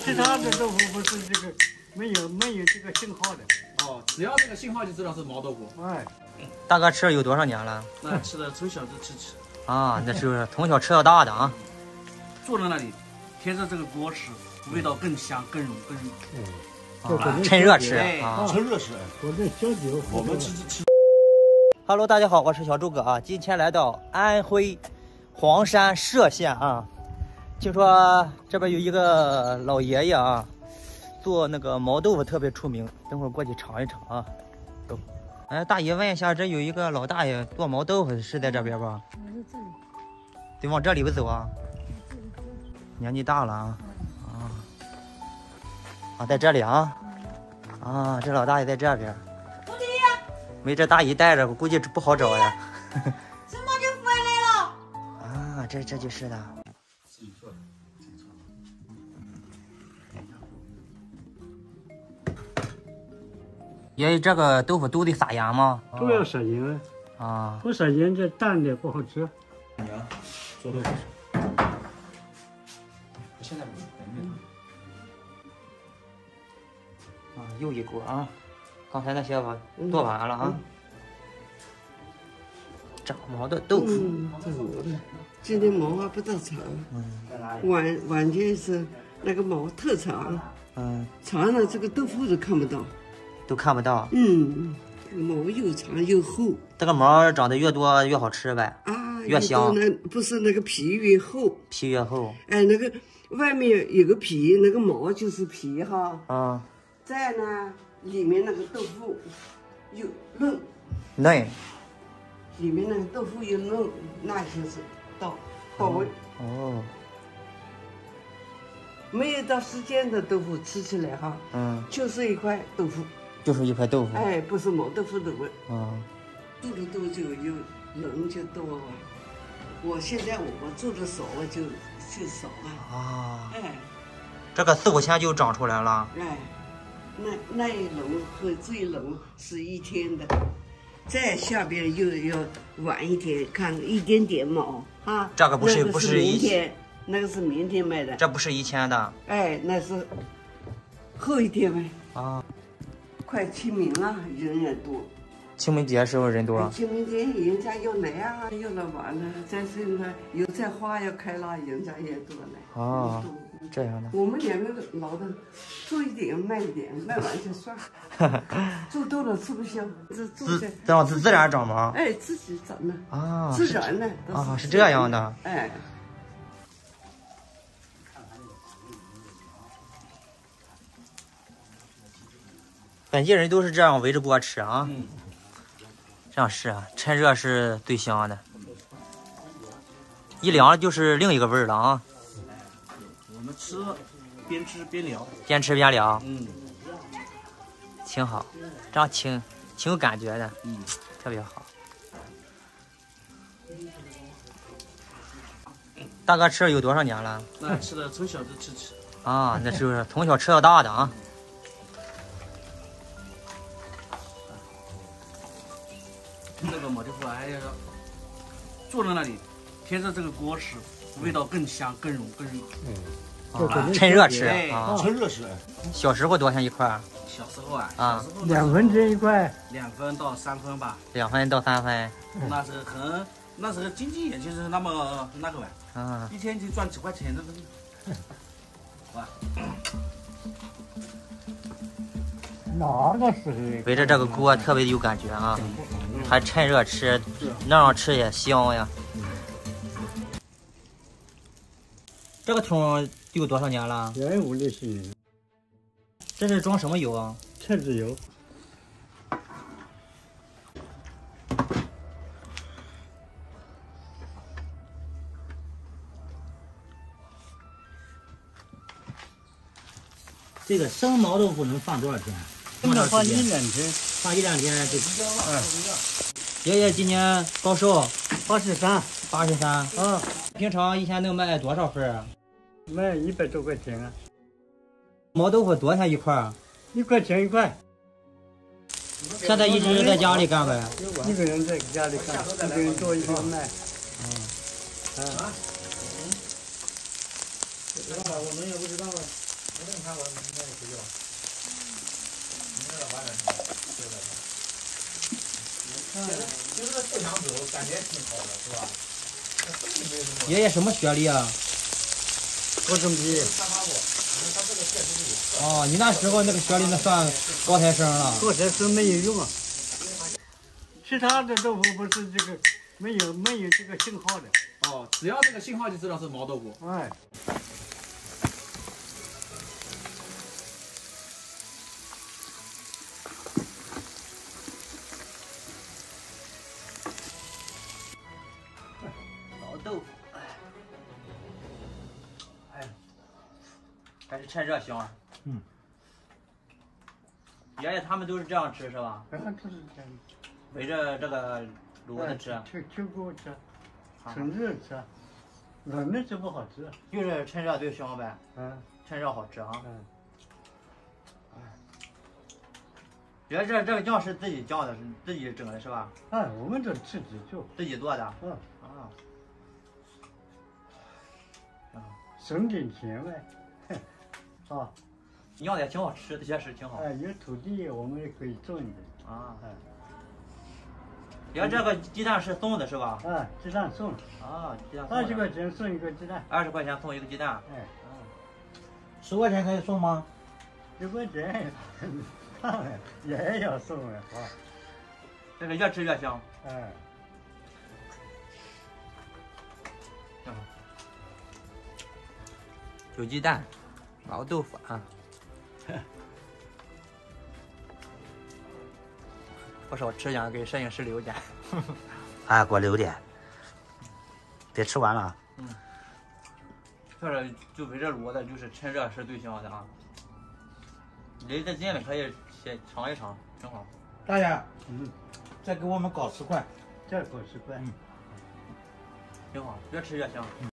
其他的豆腐不是这个没有这个信号的。哦，只要这个信号就知道是毛豆腐。哎，大哥吃了有多少年了？那吃的从小就吃。啊，那是从小吃到大的啊。坐在那里，贴着这个锅吃，味道更香、更浓、更入。趁热吃啊！趁热吃。我们吃。Hello， 大家好，我是小诸葛啊。今天来到安徽黄山歙县啊。听说这边有一个老爷爷啊，做那个毛豆腐特别出名，等会儿过去尝一尝啊。走，哎，大爷问一下，这有一个老大爷做毛豆腐是在这边吧？是这里。得往这里边走啊。年纪大了啊。啊，在这里啊。啊，这老大爷在这边。徒弟。没这大姨带着，我估计不好找呀。怎么就回来了？啊，这就是的。 爷爷，这个豆腐都得撒盐吗？都要撒盐啊！不撒盐，这淡的不好吃。娘，做豆腐。我现在没啊，又一锅啊！刚才那些我做完了啊。长毛的豆腐。今天毛还不大长。晚间是那个毛特长。嗯。长了，这个豆腐都看不到。 都看不到，这个毛又长又厚，这个毛长得越多越好吃呗，啊，越香。不是那个皮越厚，皮越厚。哎，那个外面有个皮，那个毛就是皮哈。啊。再呢，里面那个豆腐又嫩，嫩。里面那个豆腐又嫩，那就是好味。哦。 没有到时间的豆腐吃起来哈，就是一块豆腐。 就是一块豆腐，哎，不是毛豆腐的味。啊，做的多久有人就多啊。我现在我做的少，我就少啊。啊，哎，这个4、5天就长出来了。哎，那一笼和这一笼是一天的，再下边又要晚一天，看一点点毛啊。这个不是一天，那个是明天卖的。这不是1000的。哎，那是后一天卖。啊。 快清明了，人也多。清明节时候人多啊。清明节人家要来啊，要来玩了。再说呢，油菜花要开了，人家也多来。啊，这样的。我们两个老的，做一点卖一点，卖完就算。做多了吃不消，自然长毛。哎，自己长的啊，自然的啊，是这样的。哎。 本地人都是这样围着锅吃啊，这样是啊，趁热是最香的，一凉就是另一个味儿了啊。我们吃，边吃边聊，边吃边聊，挺好，这样挺有感觉的，特别好。大哥吃了有多少年了？那吃的从小就吃。啊，那是从小吃到大的啊。 那个毛豆腐还要坐在那里，贴着这个锅吃，味道更香、更浓、更入。趁热吃啊！趁热吃。小时候多少钱一块？小时候啊，2分钱一块，2分到3分吧。2分到3分。那时候经济也就是那么那个吧。啊。一天就赚几块钱，那个。好吧。哪个时候？围着这个锅特别有感觉啊！ 还趁热吃，那样吃也香呀。这个桶有多少年了？5、6年。这是装什么油啊？菜籽油。这个生毛豆腐能放多少天？ 放1、2天，放1、2天就。爷爷今年高寿？83。啊，平常一天能卖多少份啊？卖100多块钱啊。毛豆腐多少钱一块啊？1块钱一块。现在一直在家里干呗？一个人在家里干，一个人做一个卖。我们也不知道啊。那你看我明天也睡觉，明天要晚点睡，对不对？其实这不想走，感觉挺好的，是吧？爷爷什么学历啊？高中毕业。哦，你那时候那个学历那算高材生了。高材生没有用啊。其他的豆腐不是这个，没有这个信号的。哦，只要这个信号就知道是毛豆腐。哎。 还是趁热香啊！嗯，爷爷他们都是这样吃是吧？他们都是这样，围着这个炉子吃。吃锅吃，趁热吃，冷的吃不好吃。就是趁热最香呗。嗯，趁热好吃啊。嗯。爷爷这个酱是自己酱的，自己整的是吧？哎，我们这自己做。自己做的。嗯。啊。啊，省点钱呗。 啊，酿的也挺好吃，确实挺好。哎，有土地我们也可以种一点啊。哎，然后这个鸡蛋是送的是吧？哎，鸡蛋送。啊，鸡蛋。20块钱送一个鸡蛋。20块钱送一个鸡蛋。哎，嗯。10块钱可以送吗？10块钱，也要送啊。这个越吃越香。哎。嗯。有鸡蛋。 毛豆腐啊，不少吃点，给摄影师留点。啊，给我留点，别吃完了。嗯，就是就围着炉子，就是趁热是最香的啊。离得近了可以先尝一尝，挺好。大爷，嗯，再给我们搞10块，再搞10块，嗯，挺好，越吃越香。嗯